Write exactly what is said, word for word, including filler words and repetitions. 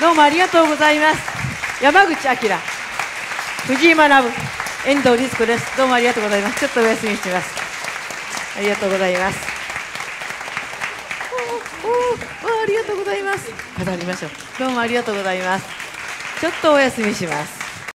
どうもありがとうございます。山口明、藤井学、遠藤律子です。どうもありがとうございます。ちょっとお休みしてます。ありがとうございます。おお、ありがとうございます。飾りましょう。どうもありがとうございます。ちょっとお休みします。